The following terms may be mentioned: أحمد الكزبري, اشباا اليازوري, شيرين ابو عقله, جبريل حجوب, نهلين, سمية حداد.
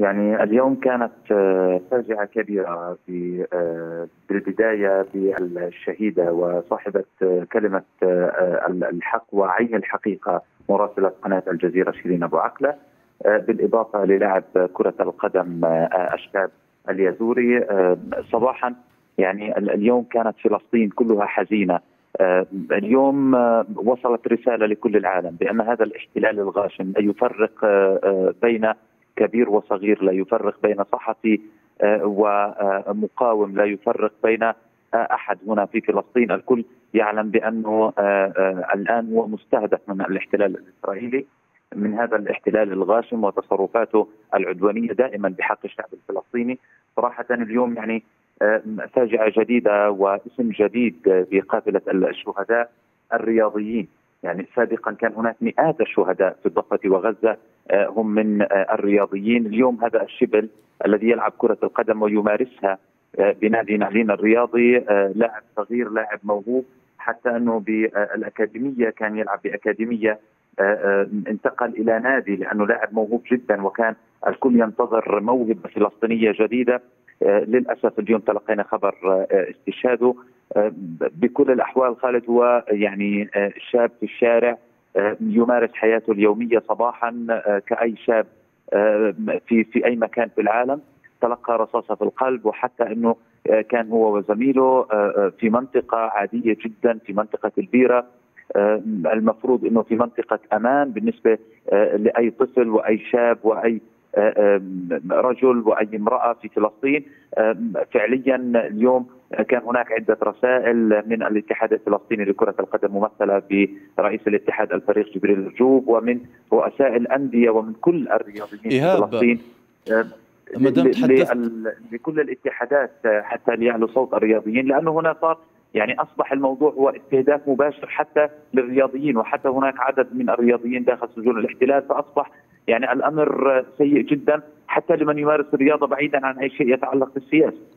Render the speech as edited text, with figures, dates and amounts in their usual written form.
يعني اليوم كانت فاجعة كبيرة بالبداية بالشهيدة وصاحبة كلمة الحق وعين الحقيقة مراسلة قناة الجزيرة شيرين ابو عقله، بالإضافة للاعب كرة القدم اشباا اليازوري. صباحا يعني اليوم كانت فلسطين كلها حزينة. اليوم وصلت رسالة لكل العالم بأن هذا الاحتلال الغاشم لا يفرق بين كبير وصغير، لا يفرق بين صحفي ومقاوم، لا يفرق بين أحد هنا في فلسطين. الكل يعلم بأنه الآن هو مستهدف من الاحتلال الإسرائيلي، من هذا الاحتلال الغاشم وتصرفاته العدوانية دائما بحق الشعب الفلسطيني. صراحة اليوم يعني فاجعة جديدة واسم جديد بقافلة الشهداء الرياضيين. يعني سابقا كان هناك مئات الشهداء في الضفة وغزة هم من الرياضيين. اليوم هذا الشبل الذي يلعب كرة القدم ويمارسها بنادي نهلين الرياضي، لاعب صغير، لاعب موهوب، حتى أنه بالأكاديمية كان يلعب بأكاديمية، انتقل إلى نادي لأنه لاعب موهوب جدا، وكان الكل ينتظر موهبة فلسطينية جديدة. للأسف اليوم تلقينا خبر استشهاده. بكل الأحوال خالد هو يعني شاب في الشارع يمارس حياته اليومية صباحا كأي شاب في أي مكان في العالم. تلقى رصاصة في القلب، وحتى أنه كان هو وزميله في منطقة عادية جدا، في منطقة البيرة، المفروض أنه في منطقة أمان بالنسبة لأي طفل وأي شاب وأي رجل وأي امرأة في فلسطين. فعليا اليوم كان هناك عدة رسائل من الاتحاد الفلسطيني لكرة القدم ممثلة برئيس الاتحاد الفريق جبريل حجوب، ومن رؤساء الأندية ومن كل الرياضيين في فلسطين، لكل الاتحادات حتى ليعلو صوت الرياضيين، لأنه هنا صار يعني أصبح الموضوع هو استهداف مباشر حتى للرياضيين، وحتى هناك عدد من الرياضيين داخل سجون الاحتلال. فأصبح يعني الأمر سيء جدا حتى لمن يمارس الرياضة بعيدا عن أي شيء يتعلق بالسياسة.